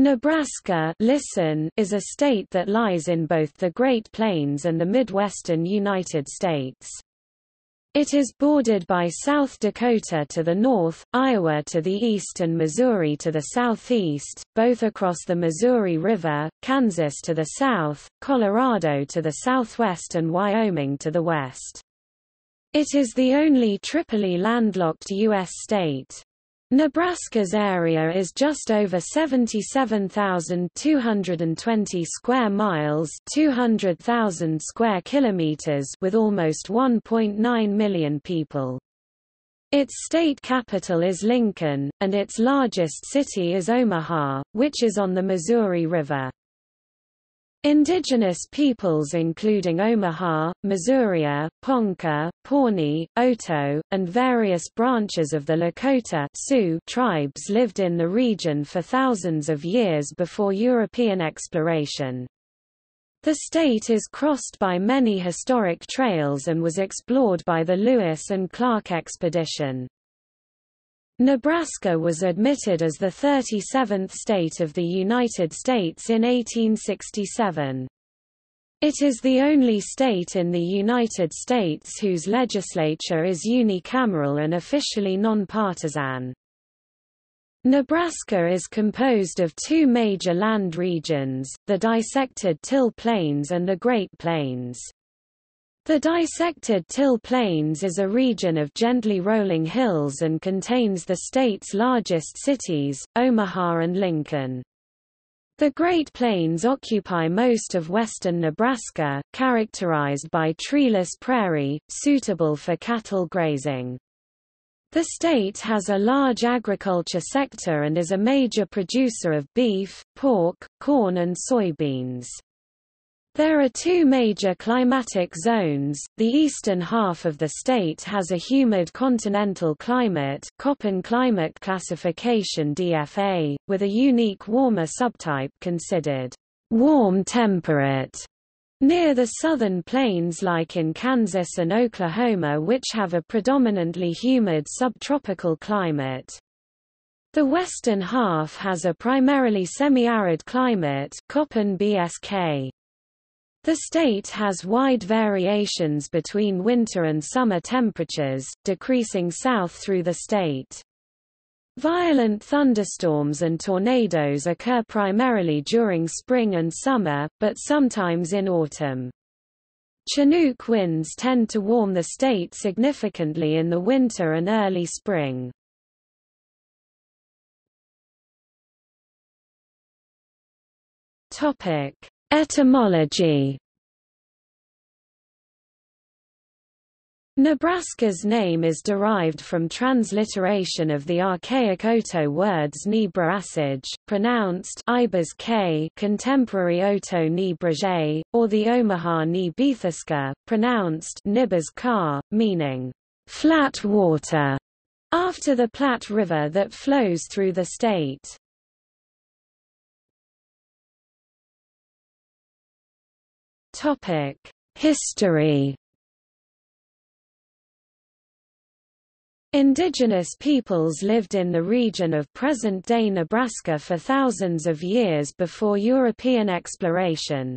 Nebraska, listen, is a state that lies in both the Great Plains and the Midwestern United States. It is bordered by South Dakota to the north, Iowa to the east and Missouri to the southeast, both across the Missouri River, Kansas to the south, Colorado to the southwest and Wyoming to the west. It is the only triply landlocked U.S. state. Nebraska's area is just over 77,220 square miles, 200,000 square kilometers, with almost 1.9 million people. Its state capital is Lincoln, and its largest city is Omaha, which is on the Missouri River. Indigenous peoples including Omaha, Missouria, Ponca, Pawnee, Oto, and various branches of the Lakota Sioux tribes lived in the region for thousands of years before European exploration. The state is crossed by many historic trails and was explored by the Lewis and Clark expedition. Nebraska was admitted as the 37th state of the United States in 1867. It is the only state in the United States whose legislature is unicameral and officially nonpartisan. Nebraska is composed of two major land regions, the dissected Till Plains and the Great Plains. The dissected Till Plains is a region of gently rolling hills and contains the state's largest cities, Omaha and Lincoln. The Great Plains occupy most of western Nebraska, characterized by treeless prairie, suitable for cattle grazing. The state has a large agriculture sector and is a major producer of beef, pork, corn and soybeans. There are two major climatic zones. The eastern half of the state has a humid continental climate, Köppen climate classification DFA, with a unique warmer subtype considered warm temperate, near the southern plains like in Kansas and Oklahoma, which have a predominantly humid subtropical climate. The western half has a primarily semi-arid climate, Köppen BSK. The state has wide variations between winter and summer temperatures, decreasing south through the state. Violent thunderstorms and tornadoes occur primarily during spring and summer, but sometimes in autumn. Chinook winds tend to warm the state significantly in the winter and early spring. Etymology. Nebraska's name is derived from transliteration of the archaic Oto words Nebrasage, pronounced Ibas-K, contemporary Oto Nebrage, or the Omaha Nebethuska, pronounced Nibas-Ka, meaning flat water, after the Platte River that flows through the state. History. Indigenous peoples lived in the region of present-day Nebraska for thousands of years before European exploration.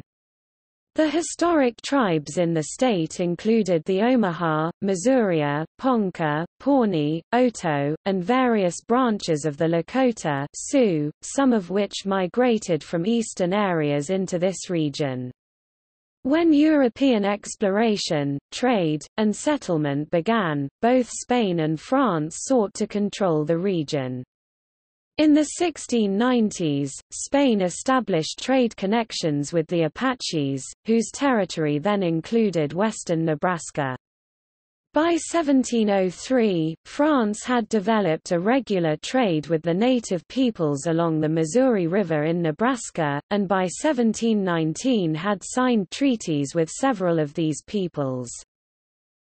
The historic tribes in the state included the Omaha, Missouria, Ponca, Pawnee, Oto, and various branches of the Lakota Sioux, some of which migrated from eastern areas into this region. When European exploration, trade, and settlement began, both Spain and France sought to control the region. In the 1690s, Spain established trade connections with the Apaches, whose territory then included western Nebraska. By 1703, France had developed a regular trade with the native peoples along the Missouri River in Nebraska, and by 1719 had signed treaties with several of these peoples.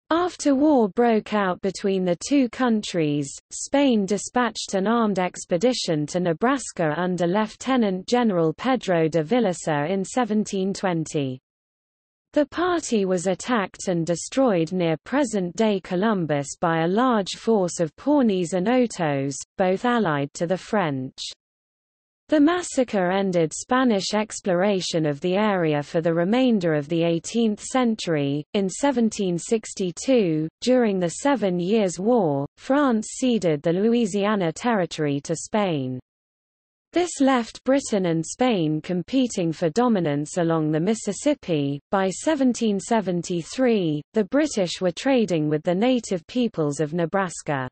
After war broke out between the two countries, Spain dispatched an armed expedition to Nebraska under Lieutenant General Pedro de Villasur in 1720. The party was attacked and destroyed near present-day Columbus by a large force of Pawnees and Otos, both allied to the French. The massacre ended Spanish exploration of the area for the remainder of the 18th century. In 1762, during the 7 Years' War, France ceded the Louisiana Territory to Spain. This left Britain and Spain competing for dominance along the Mississippi. By 1773, the British were trading with the native peoples of Nebraska.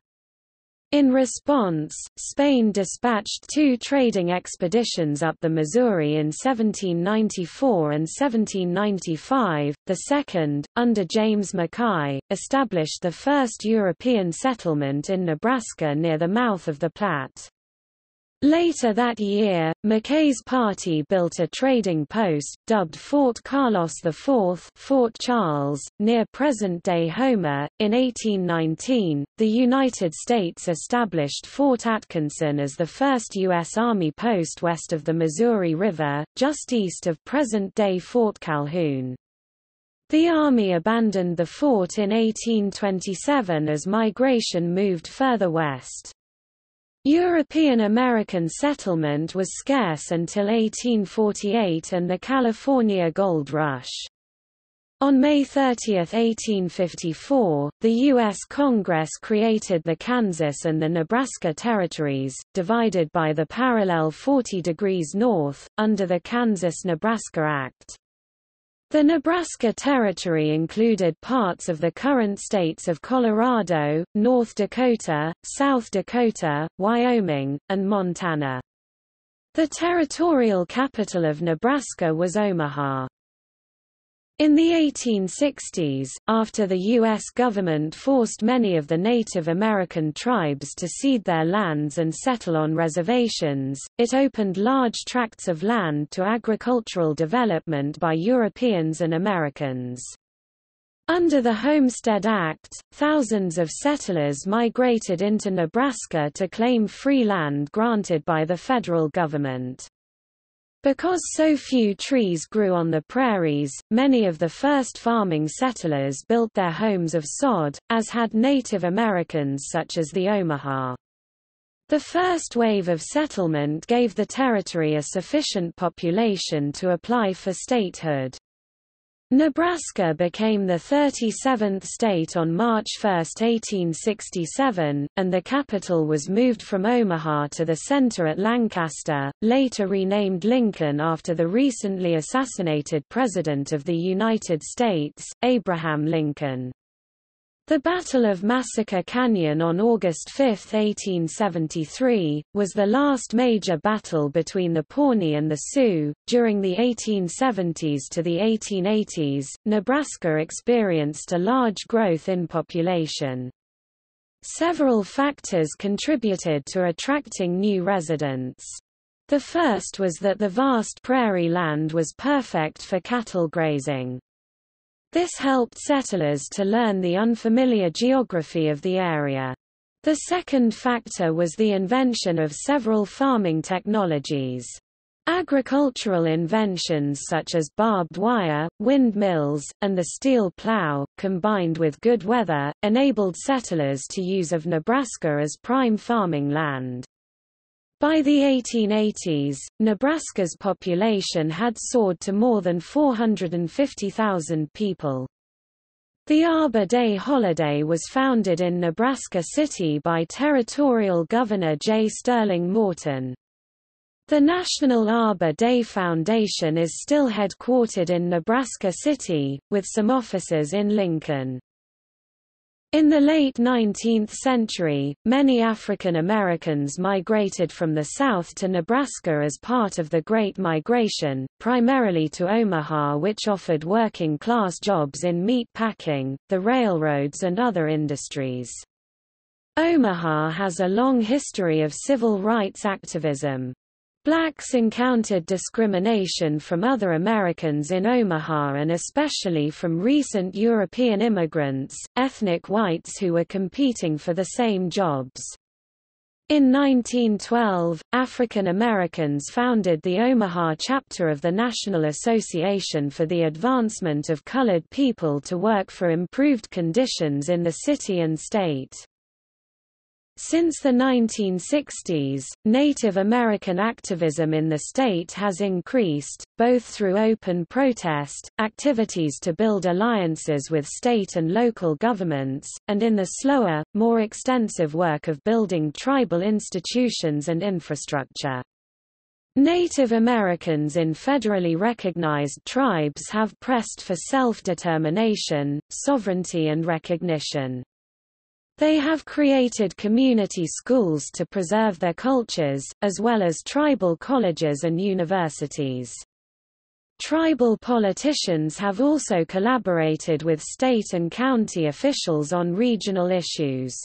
In response, Spain dispatched 2 trading expeditions up the Missouri in 1794 and 1795. The second, under James Mackay, established the first European settlement in Nebraska near the mouth of the Platte. Later that year, Mackay's party built a trading post, dubbed Fort Carlos IV, Fort Charles, near present-day Homer. In 1819, the United States established Fort Atkinson as the first U.S. Army post west of the Missouri River, just east of present-day Fort Calhoun. The Army abandoned the fort in 1827 as migration moved further west. European American settlement was scarce until 1848 and the California Gold Rush. On May 30, 1854, the U.S. Congress created the Kansas and the Nebraska territories, divided by the parallel 40 degrees north, under the Kansas-Nebraska Act. The Nebraska Territory included parts of the current states of Colorado, North Dakota, South Dakota, Wyoming, and Montana. The territorial capital of Nebraska was Omaha. In the 1860s, after the U.S. government forced many of the Native American tribes to cede their lands and settle on reservations, it opened large tracts of land to agricultural development by Europeans and Americans. Under the Homestead Act, thousands of settlers migrated into Nebraska to claim free land granted by the federal government. Because so few trees grew on the prairies, many of the first farming settlers built their homes of sod, as had Native Americans such as the Omaha. The first wave of settlement gave the territory a sufficient population to apply for statehood. Nebraska became the 37th state on March 1, 1867, and the capital was moved from Omaha to the center at Lancaster, later renamed Lincoln after the recently assassinated President of the United States, Abraham Lincoln. The Battle of Massacre Canyon on August 5, 1873, was the last major battle between the Pawnee and the Sioux. During the 1870s to the 1880s, Nebraska experienced a large growth in population. Several factors contributed to attracting new residents. The first was that the vast prairie land was perfect for cattle grazing. This helped settlers to learn the unfamiliar geography of the area. The second factor was the invention of several farming technologies. Agricultural inventions such as barbed wire, windmills, and the steel plow, combined with good weather, enabled settlers to use of Nebraska as prime farming land. By the 1880s, Nebraska's population had soared to more than 450,000 people. The Arbor Day holiday was founded in Nebraska City by Territorial Governor J. Sterling Morton. The National Arbor Day Foundation is still headquartered in Nebraska City, with some offices in Lincoln. In the late 19th century, many African Americans migrated from the South to Nebraska as part of the Great Migration, primarily to Omaha, which offered working-class jobs in meat packing, the railroads and other industries. Omaha has a long history of civil rights activism. Blacks encountered discrimination from other Americans in Omaha and especially from recent European immigrants, ethnic whites who were competing for the same jobs. In 1912, African Americans founded the Omaha chapter of the National Association for the Advancement of Colored People to work for improved conditions in the city and state. Since the 1960s, Native American activism in the state has increased, both through open protest, activities to build alliances with state and local governments, and in the slower, more extensive work of building tribal institutions and infrastructure. Native Americans in federally recognized tribes have pressed for self-determination, sovereignty and recognition. They have created community schools to preserve their cultures, as well as tribal colleges and universities. Tribal politicians have also collaborated with state and county officials on regional issues.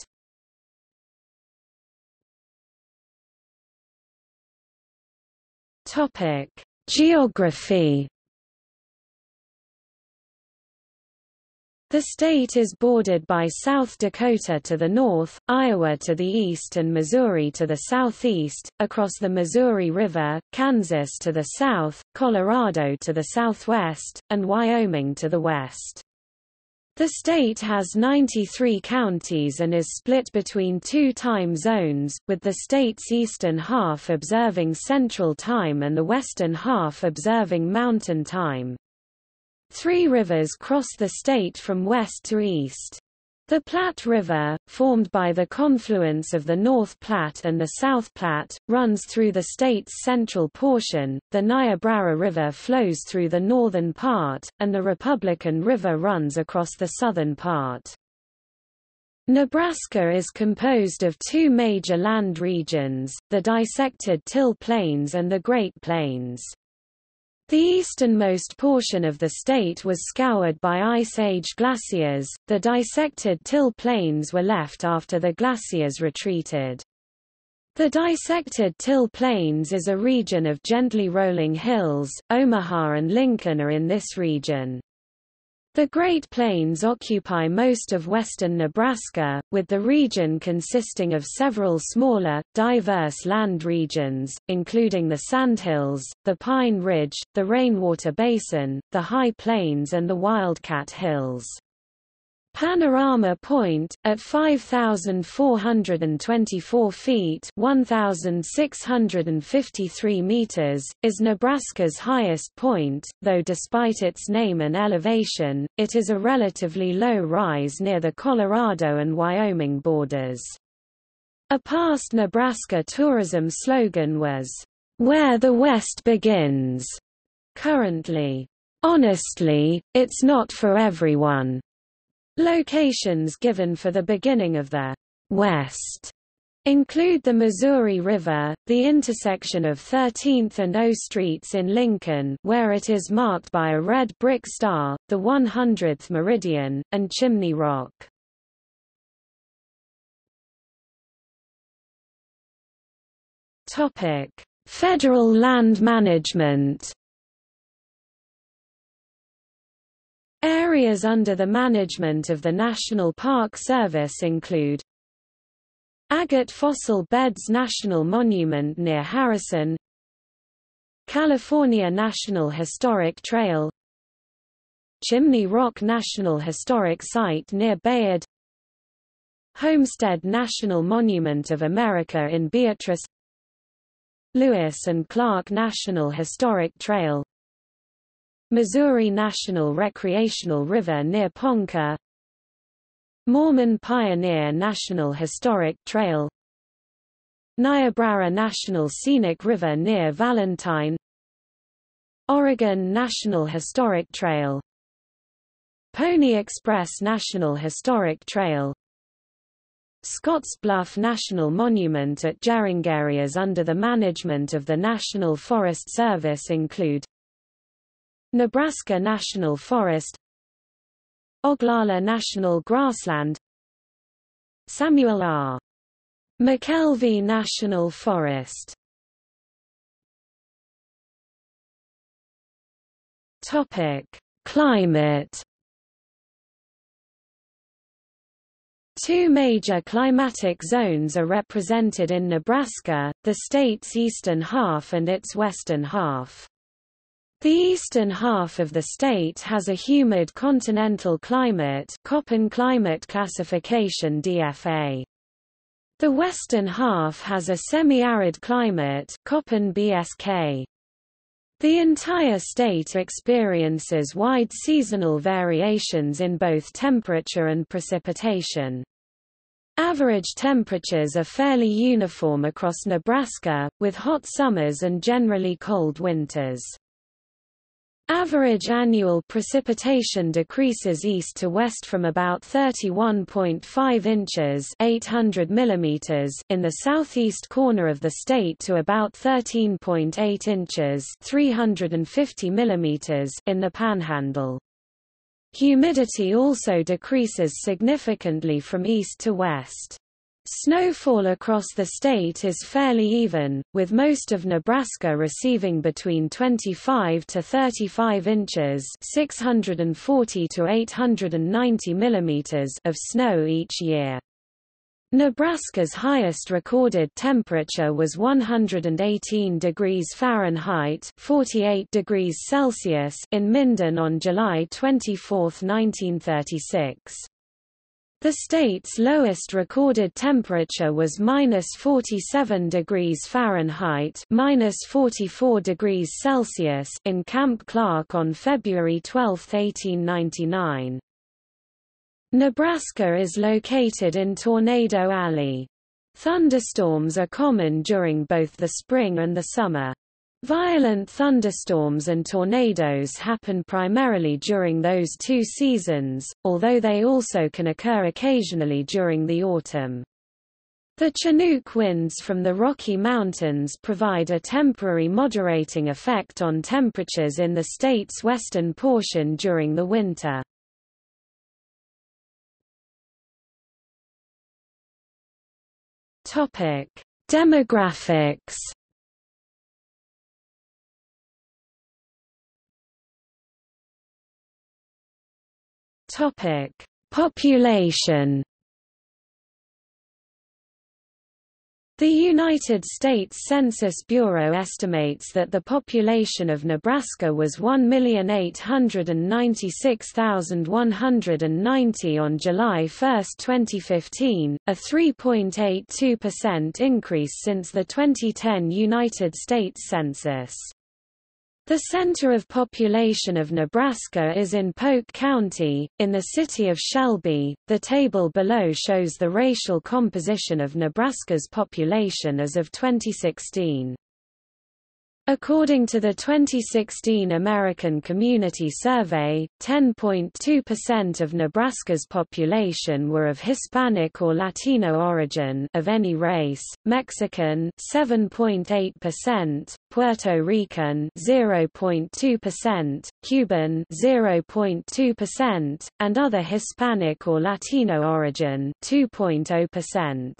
Topic: Geography. The state is bordered by South Dakota to the north, Iowa to the east and Missouri to the southeast, across the Missouri River, Kansas to the south, Colorado to the southwest, and Wyoming to the west. The state has 93 counties and is split between two time zones, with the state's eastern half observing Central Time and the western half observing Mountain Time. Three rivers cross the state from west to east. The Platte River, formed by the confluence of the North Platte and the South Platte, runs through the state's central portion, the Niobrara River flows through the northern part, and the Republican River runs across the southern part. Nebraska is composed of two major land regions, the dissected Till Plains and the Great Plains. The easternmost portion of the state was scoured by Ice Age glaciers. The dissected Till Plains were left after the glaciers retreated. The dissected Till Plains is a region of gently rolling hills. Omaha and Lincoln are in this region. The Great Plains occupy most of western Nebraska, with the region consisting of several smaller, diverse land regions, including the Sandhills, the Pine Ridge, the Rainwater Basin, the High Plains and the Wildcat Hills. Panorama Point, at 5,424 feet (1,653 meters), is Nebraska's highest point, though despite its name and elevation, it is a relatively low rise near the Colorado and Wyoming borders. A past Nebraska tourism slogan was, "Where the West Begins." Currently, honestly, it's not for everyone. Locations given for the beginning of the West include the Missouri River, the intersection of 13th and O Streets in Lincoln, where it is marked by a red brick star, the 100th meridian, and Chimney Rock. Topic: Federal land management. Areas under the management of the National Park Service include Agate Fossil Beds National Monument near Harrison, California National Historic Trail, Chimney Rock National Historic Site near Bayard, Homestead National Monument of America in Beatrice, Lewis and Clark National Historic Trail, Missouri National Recreational River near Ponca, Mormon Pioneer National Historic Trail, Niobrara National Scenic River near Valentine, Oregon National Historic Trail, Pony Express National Historic Trail, Scottsbluff National Monument at Jaring. Areas under the management of the National Forest Service include Nebraska National Forest, Oglala National Grassland, Samuel R. McKelvey National Forest. Topic: Climate. Two major climatic zones are represented in Nebraska, the state's eastern half and its western half. The eastern half of the state has a humid continental climate, Köppen climate classification DFA. The western half has a semi-arid climate, Köppen BSK. The entire state experiences wide seasonal variations in both temperature and precipitation. Average temperatures are fairly uniform across Nebraska, with hot summers and generally cold winters. Average annual precipitation decreases east to west from about 31.5 inches (800 millimeters) in the southeast corner of the state to about 13.8 inches (350 millimeters) in the Panhandle. Humidity also decreases significantly from east to west. Snowfall across the state is fairly even, with most of Nebraska receiving between 25 to 35 inches (640 to 890 millimeters) of snow each year. Nebraska's highest recorded temperature was 118 degrees Fahrenheit (48 degrees Celsius) in Minden on July 24, 1936. The state's lowest recorded temperature was -47 degrees Fahrenheit (-44 degrees Celsius) in Camp Clark on February 12, 1899. Nebraska is located in Tornado Alley. Thunderstorms are common during both the spring and the summer. Violent thunderstorms and tornadoes happen primarily during those two seasons, although they also can occur occasionally during the autumn. The Chinook winds from the Rocky Mountains provide a temporary moderating effect on temperatures in the state's western portion during the winter. Topic: Demographics. Topic: Population. The United States Census Bureau estimates that the population of Nebraska was 1,896,190 on July 1, 2015, a 3.82% increase since the 2010 United States Census. The center of population of Nebraska is in Polk County, in the city of Shelby. The table below shows the racial composition of Nebraska's population as of 2016. According to the 2016 American Community Survey, 10.2% of Nebraska's population were of Hispanic or Latino origin of any race, Mexican 7.8%, Puerto Rican 0.2%, Cuban 0.2%, and other Hispanic or Latino origin 2.0%.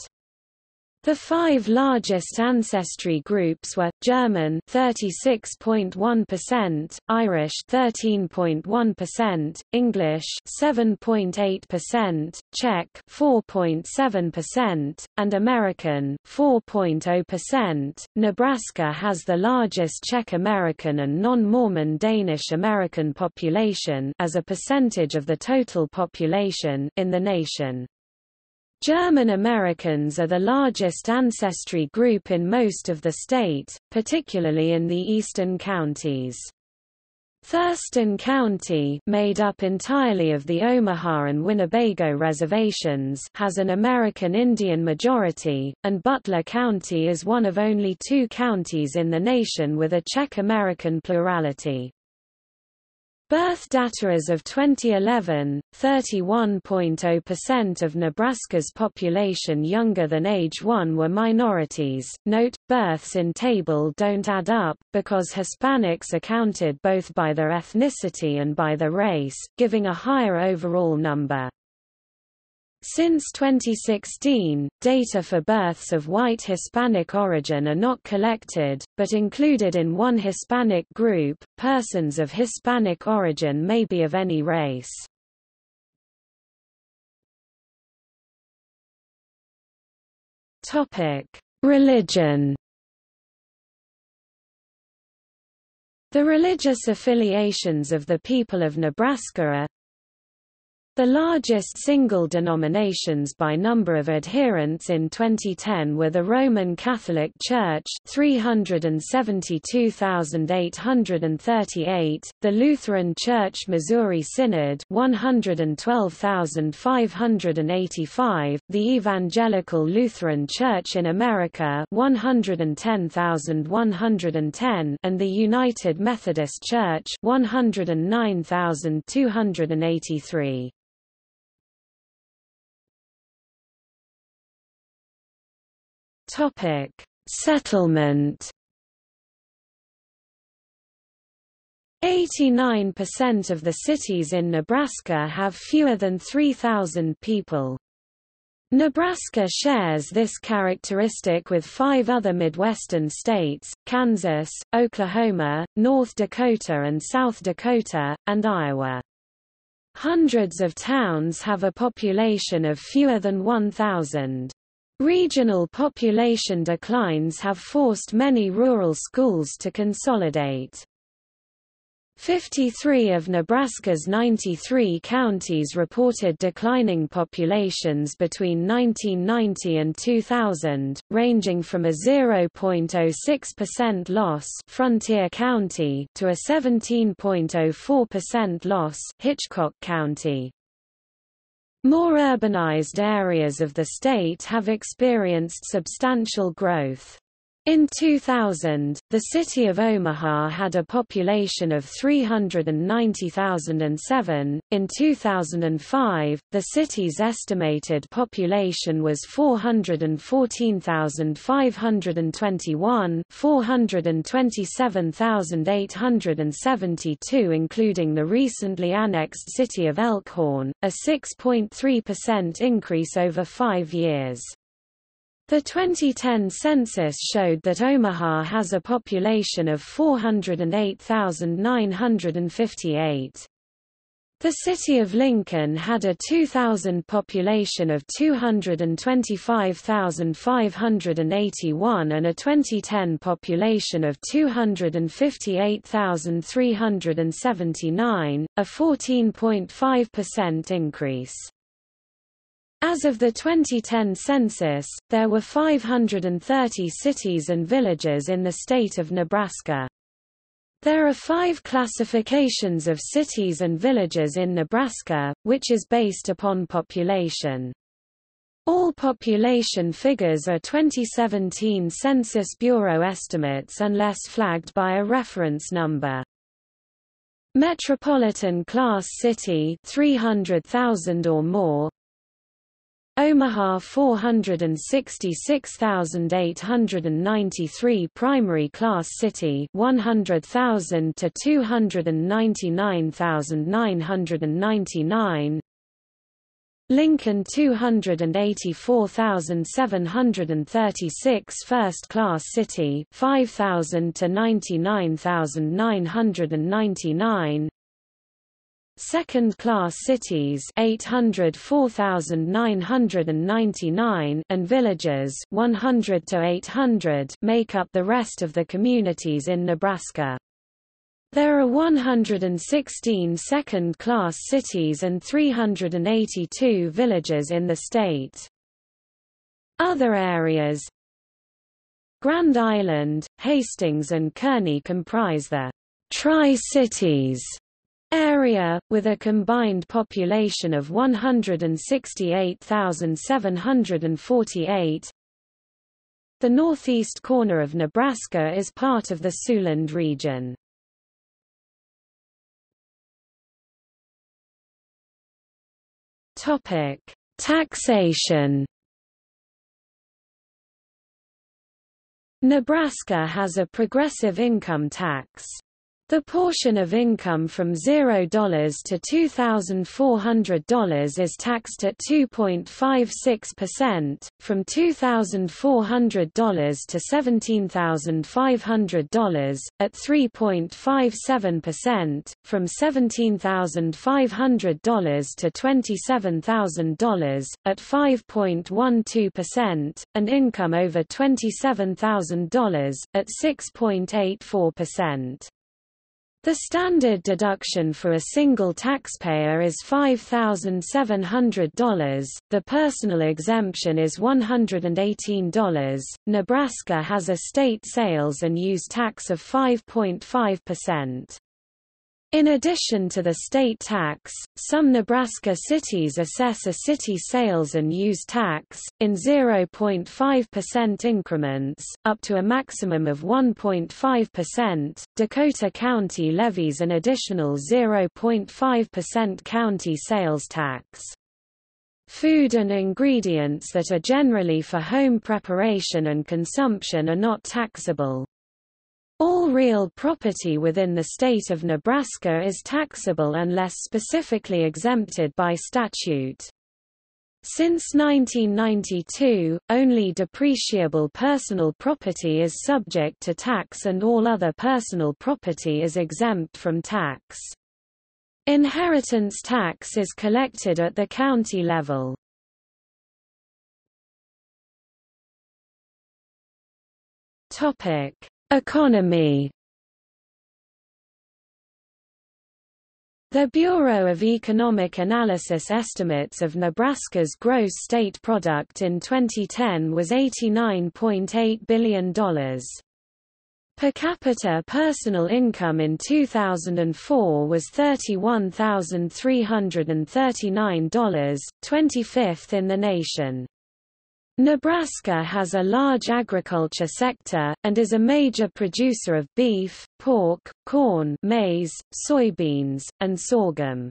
The five largest ancestry groups were German 36.1%, Irish 13.1%, English 7.8%, Czech 4.7%, and American 4.0%. Nebraska has the largest Czech American and non-Mormon Danish American population as a percentage of the total population in the nation. German Americans are the largest ancestry group in most of the state, particularly in the eastern counties. Thurston County, made up entirely of the Omaha and Winnebago reservations, has an American Indian majority, and Butler County is one of only two counties in the nation with a Czech American plurality. Birth data as of 2011, 31.0% of Nebraska's population younger than age 1 were minorities. Note, births in table don't add up, because Hispanics are counted both by their ethnicity and by their race, giving a higher overall number. Since 2016, data for births of white Hispanic origin are not collected, but included in one Hispanic group. Persons of Hispanic origin may be of any race. Topic: Religion. The religious affiliations of the people of Nebraska are The largest single denominations by number of adherents in 2010 were the Roman Catholic Church 372,838, the Lutheran Church Missouri Synod 112,585, the Evangelical Lutheran Church in America 110,110 and the United Methodist Church 109,283. Settlement. 89% of the cities in Nebraska have fewer than 3,000 people. Nebraska shares this characteristic with 5 other Midwestern states, Kansas, Oklahoma, North Dakota and South Dakota, and Iowa. Hundreds of towns have a population of fewer than 1,000. Regional population declines have forced many rural schools to consolidate. 53 of Nebraska's 93 counties reported declining populations between 1990 and 2000, ranging from a 0.06% loss, Frontier County, to a 17.04% loss, Hitchcock County. More urbanized areas of the state have experienced substantial growth. In 2000, the city of Omaha had a population of 390,007. In 2005, the city's estimated population was 414,521, 427,872 including the recently annexed city of Elkhorn, a 6.3% increase over 5 years. The 2010 census showed that Omaha has a population of 408,958. The city of Lincoln had a 2000 population of 225,581 and a 2010 population of 258,379, a 14.5% increase. As of the 2010 census, there were 530 cities and villages in the state of Nebraska. There are 5 classifications of cities and villages in Nebraska, which is based upon population. All population figures are 2017 Census Bureau estimates unless flagged by a reference number. Metropolitan class city 300,000 or more. Omaha 466,893 primary class city 100,000 to 299,999. Lincoln 284,736 first class city 5,000 to 99,999. Second-class cities 804,999 and villages 100 to 800 make up the rest of the communities in Nebraska. There are 116 second-class cities and 382 villages in the state. Other areas: Grand Island, Hastings and Kearny comprise the Tri-Cities area, with a combined population of 168,748. The northeast corner of Nebraska is part of the Siouxland region. Taxation. Nebraska has a progressive income tax. The portion of income from $0 to $2,400 is taxed at 2.56%, from $2,400 to $17,500, at 3.57%, from $17,500 to $27,000, at 5.12%, and income over $27,000, at 6.84%. The standard deduction for a single taxpayer is $5,700, the personal exemption is $118. Nebraska has a state sales and use tax of 5.5%. In addition to the state tax, some Nebraska cities assess a city sales and use tax, in 0.5% increments, up to a maximum of 1.5%. Dakota County levies an additional 0.5% county sales tax. Food and ingredients that are generally for home preparation and consumption are not taxable. All real property within the state of Nebraska is taxable unless specifically exempted by statute. Since 1992, only depreciable personal property is subject to tax and all other personal property is exempt from tax. Inheritance tax is collected at the county level. Economy. The Bureau of Economic Analysis estimates of Nebraska's gross state product in 2010 was $89.8 billion. Per capita personal income in 2004 was $31,339, 25th in the nation. Nebraska has a large agriculture sector, and is a major producer of beef, pork, corn, maize, soybeans, and sorghum.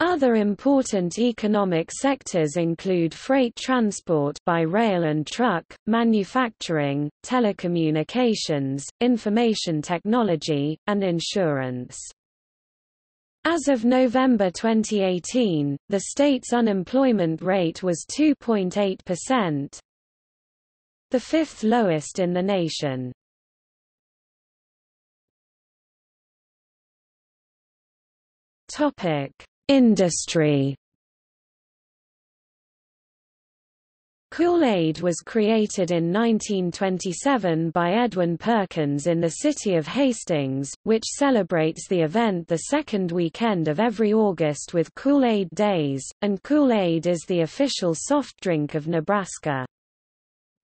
Other important economic sectors include freight transport by rail and truck, manufacturing, telecommunications, information technology, and insurance. As of November 2018, the state's unemployment rate was 2.8%, the fifth lowest in the nation. Industry. Kool-Aid was created in 1927 by Edwin Perkins in the city of Hastings, which celebrates the event the second weekend of every August with Kool-Aid Days, and Kool-Aid is the official soft drink of Nebraska.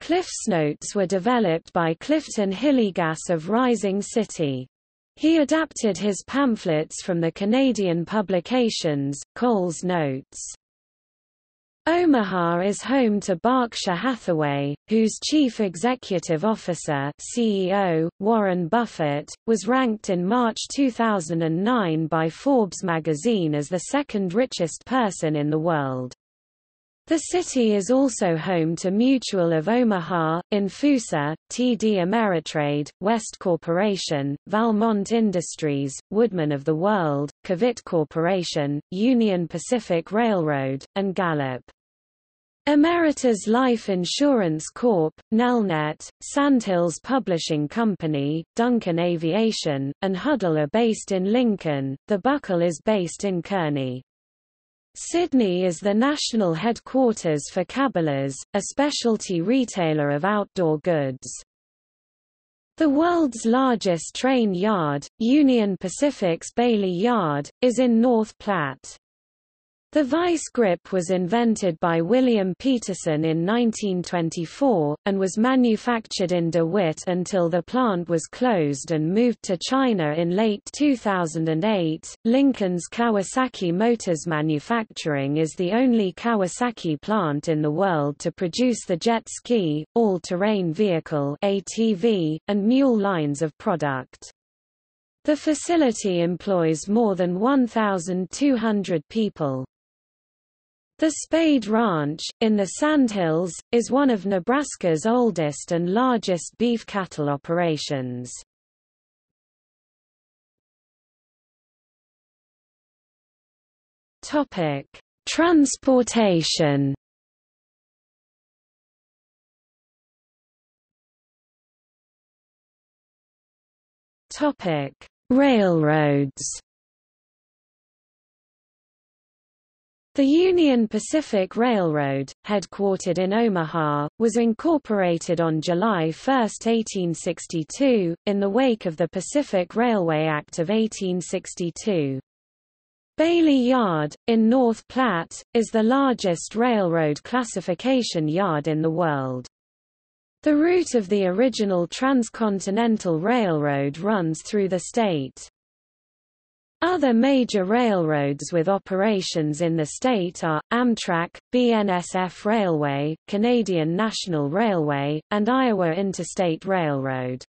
Cliff's Notes were developed by Clifton Hilligas of Rising City. He adapted his pamphlets from the Canadian publications, Cole's Notes. Omaha is home to Berkshire Hathaway, whose chief executive officer (CEO) Warren Buffett was ranked in March 2009 by Forbes magazine as the second richest person in the world. The city is also home to Mutual of Omaha, Infusa, TD Ameritrade, West Corporation, Valmont Industries, Woodman of the World, Cavit Corporation, Union Pacific Railroad, and Gallup. Emeritus Life Insurance Corp., Nelnet, Sandhills Publishing Company, Duncan Aviation, and Huddle are based in Lincoln. The Buckle is based in Kearney. Sydney is the national headquarters for Cabela's, a specialty retailer of outdoor goods. The world's largest train yard, Union Pacific's Bailey Yard, is in North Platte. The vice grip was invented by William Peterson in 1924, and was manufactured in DeWitt until the plant was closed and moved to China in late 2008. Lincoln's Kawasaki Motors Manufacturing is the only Kawasaki plant in the world to produce the jet ski, all-terrain vehicle (ATV), and mule lines of product. The facility employs more than 1,200 people. The Spade Ranch, in the Sandhills, is one of Nebraska's oldest and largest beef cattle operations. Transportation. Railroads. The Union Pacific Railroad, headquartered in Omaha, was incorporated on July 1, 1862, in the wake of the Pacific Railway Act of 1862. Bailey Yard, in North Platte, is the largest railroad classification yard in the world. The route of the original Transcontinental Railroad runs through the state. Other major railroads with operations in the state are Amtrak, BNSF Railway, Canadian National Railway, and Iowa Interstate Railroad.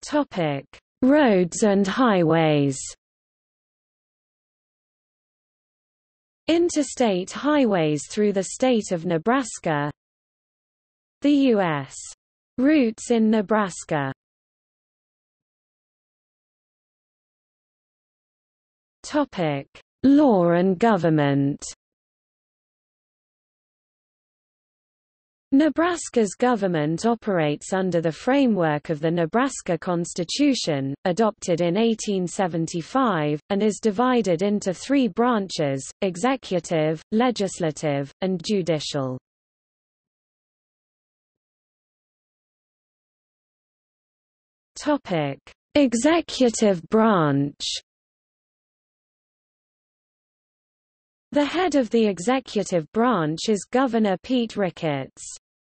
Topic: Roads and highways. Interstate highways through the state of Nebraska. The U.S. routes in Nebraska. Topic: Law and government. Nebraska's government operates under the framework of the Nebraska Constitution, adopted in 1875, and is divided into three branches: executive, legislative, and judicial. Topic: Executive branch. The head of the executive branch is Governor Pete Ricketts.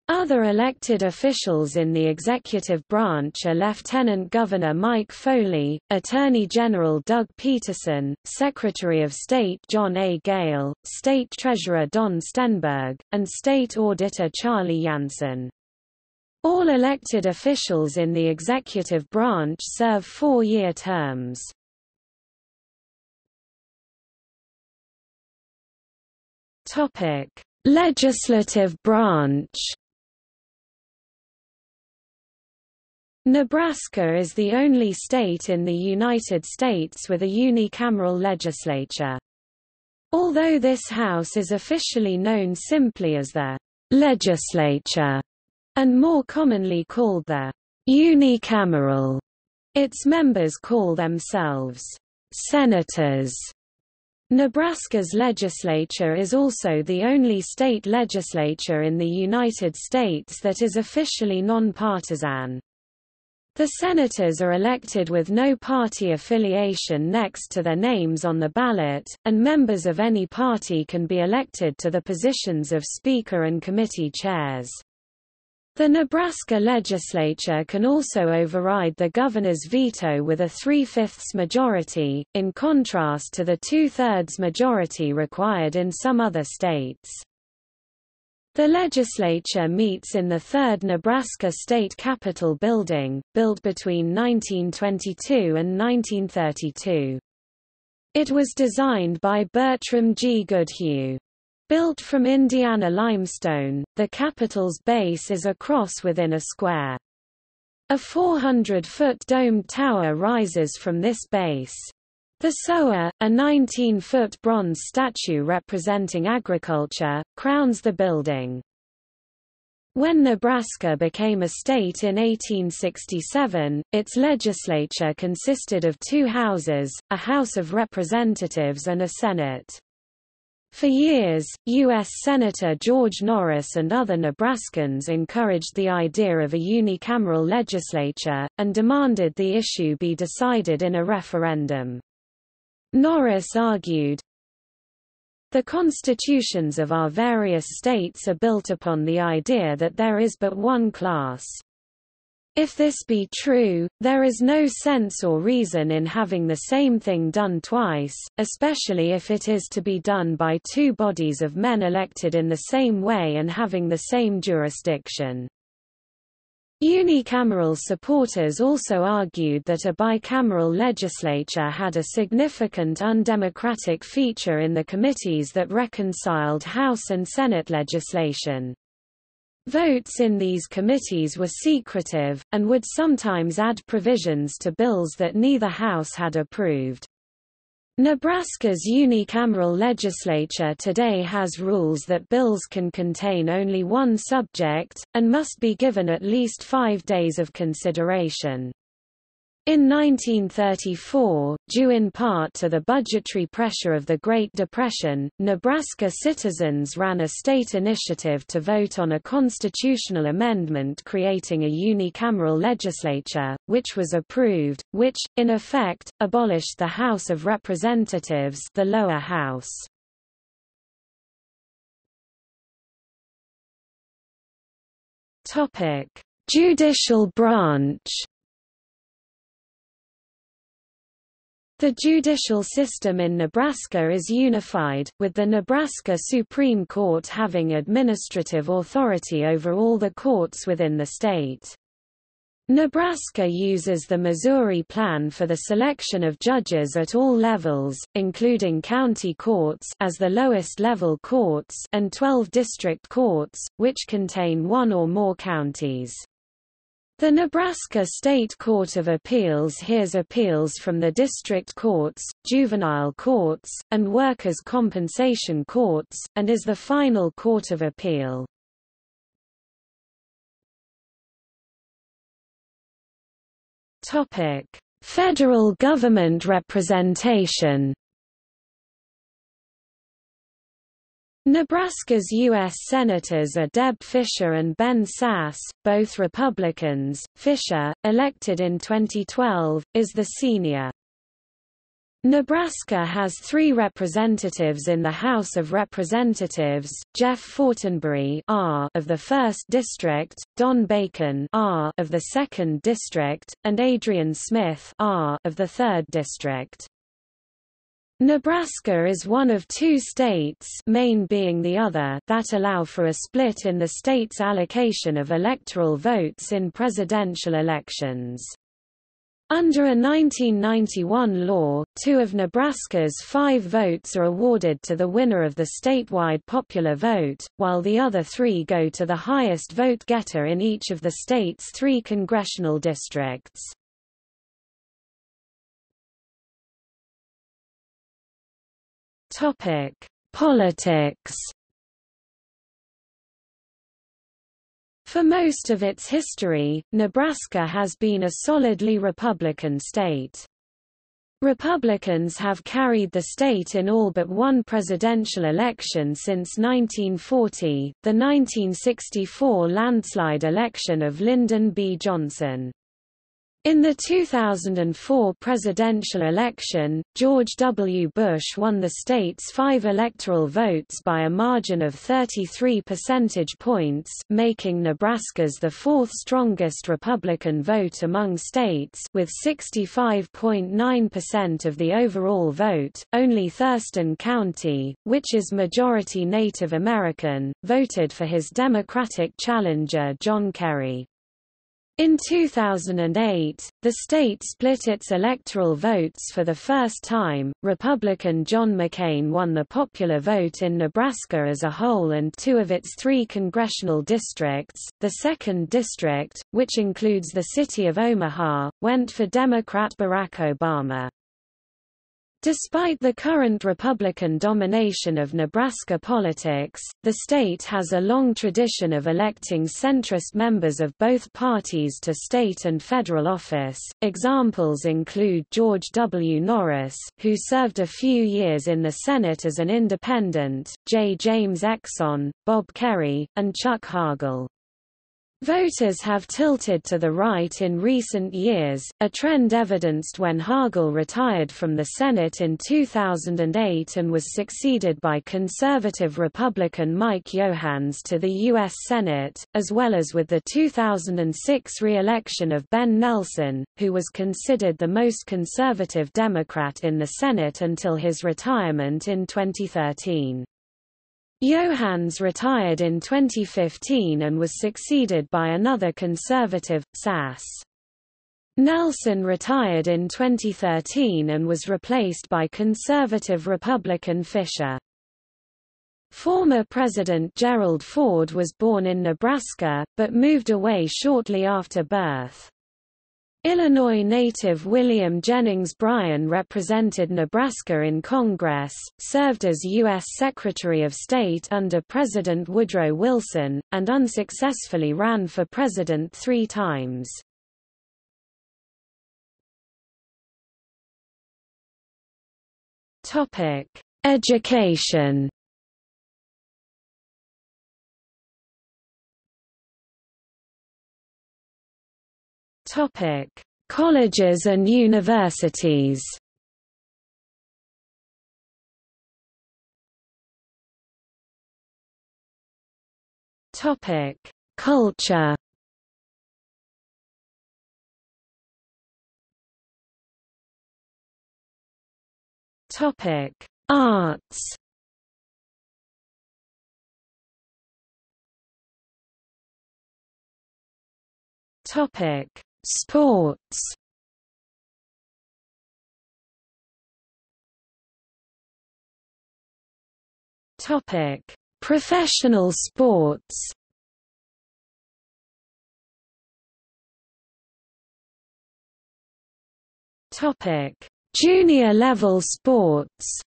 Other elected officials in the executive branch are Lieutenant Governor Mike Foley, Attorney General Doug Peterson, Secretary of State John A. Gale, State Treasurer Don Stenberg, and State Auditor Charlie Jansen. All elected officials in the executive branch serve four-year terms. Topic: Legislative branch. Nebraska is the only state in the United States with a unicameral legislature. Although this house is officially known simply as the legislature, and more commonly called the unicameral, its members call themselves senators. Nebraska's legislature is also the only state legislature in the United States that is officially nonpartisan. The senators are elected with no party affiliation next to their names on the ballot, and members of any party can be elected to the positions of speaker and committee chairs. The Nebraska legislature can also override the governor's veto with a 3/5 majority, in contrast to the 2/3 majority required in some other states. The legislature meets in the third Nebraska State Capitol building, built between 1922 and 1932. It was designed by Bertram G. Goodhue. Built from Indiana limestone, the Capitol's base is a cross within a square. A 400-foot domed tower rises from this base. The Sower, a 19-foot bronze statue representing agriculture, crowns the building. When Nebraska became a state in 1867, its legislature consisted of two houses, a House of Representatives and a Senate. For years, U.S. Senator George Norris and other Nebraskans encouraged the idea of a unicameral legislature, and demanded the issue be decided in a referendum. Norris argued, "The constitutions of our various states are built upon the idea that there is but one class. If this be true, there is no sense or reason in having the same thing done twice, especially if it is to be done by two bodies of men elected in the same way and having the same jurisdiction." Unicameral supporters also argued that a bicameral legislature had a significant undemocratic feature in the committees that reconciled House and Senate legislation. Votes in these committees were secretive, and would sometimes add provisions to bills that neither house had approved. Nebraska's unicameral legislature today has rules that bills can contain only one subject, and must be given at least 5 days of consideration. In 1934, due in part to the budgetary pressure of the Great Depression, Nebraska citizens ran a state initiative to vote on a constitutional amendment creating a unicameral legislature, which was approved, which, in effect, abolished the House of Representatives, the lower house. Judicial branch. The judicial system in Nebraska is unified, with the Nebraska Supreme Court having administrative authority over all the courts within the state. Nebraska uses the Missouri Plan for the selection of judges at all levels, including county courts as the lowest level courts and 12 district courts, which contain one or more counties. The Nebraska State Court of Appeals hears appeals from the district courts, juvenile courts, and workers' compensation courts, and is the final court of appeal. Topic: Federal government representation. Nebraska's U.S. Senators are Deb Fischer and Ben Sasse, both Republicans. Fischer, elected in 2012, is the senior. Nebraska has three representatives in the House of Representatives, Jeff Fortenberry R. of the 1st District, Don Bacon R. of the 2nd District, and Adrian Smith R. of the 3rd District. Nebraska is one of two states, Maine being the other, that allow for a split in the state's allocation of electoral votes in presidential elections. Under a 1991 law, two of Nebraska's 5 votes are awarded to the winner of the statewide popular vote, while the other 3 go to the highest vote-getter in each of the state's 3 congressional districts. Politics. For most of its history, Nebraska has been a solidly Republican state. Republicans have carried the state in all but one presidential election since 1940, the 1964 landslide election of Lyndon B. Johnson. In the 2004 presidential election, George W. Bush won the state's 5 electoral votes by a margin of 33 percentage points, making Nebraska's the 4th strongest Republican vote among states, with 65.9% of the overall vote. Only Thurston County, which is majority Native American, voted for his Democratic challenger John Kerry. In 2008, the state split its electoral votes for the first time. Republican John McCain won the popular vote in Nebraska as a whole and 2 of its 3 congressional districts. The 2nd district, which includes the city of Omaha, went for Democrat Barack Obama. Despite the current Republican domination of Nebraska politics, the state has a long tradition of electing centrist members of both parties to state and federal office. Examples include George W. Norris, who served a few years in the Senate as an independent, J. James Exon, Bob Kerrey, and Chuck Hagel. Voters have tilted to the right in recent years, a trend evidenced when Hagel retired from the Senate in 2008 and was succeeded by conservative Republican Mike Johanns to the U.S. Senate, as well as with the 2006 re-election of Ben Nelson, who was considered the most conservative Democrat in the Senate until his retirement in 2013. Johanns retired in 2015 and was succeeded by another conservative, Sasse. Nelson retired in 2013 and was replaced by conservative Republican Fisher. Former President Gerald Ford was born in Nebraska, but moved away shortly after birth. Illinois native William Jennings Bryan represented Nebraska in Congress, served as U.S. Secretary of State under President Woodrow Wilson, and unsuccessfully ran for president 3 times. Topic: Education. Topic: Colleges and universities. Topic: Culture. Topic: Arts. Topic: Sports. Topic: Professional sports. Topic: Junior level sports.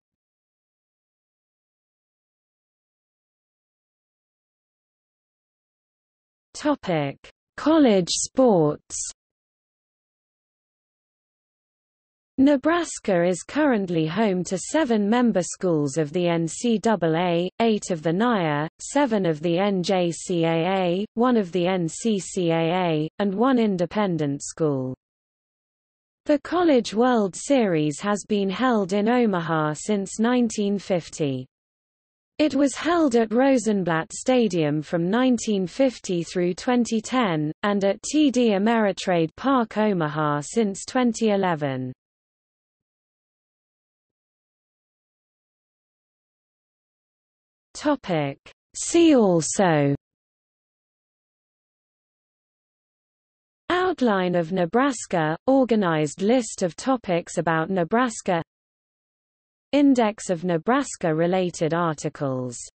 Topic: College sports. Nebraska is currently home to 7 member schools of the NCAA, 8 of the NIA, 7 of the NJCAA, 1 of the NCCAA, and 1 independent school. The College World Series has been held in Omaha since 1950. It was held at Rosenblatt Stadium from 1950 through 2010, and at TD Ameritrade Park, Omaha since 2011. See also: Outline of Nebraska, organized list of topics about Nebraska, Index of Nebraska-related articles.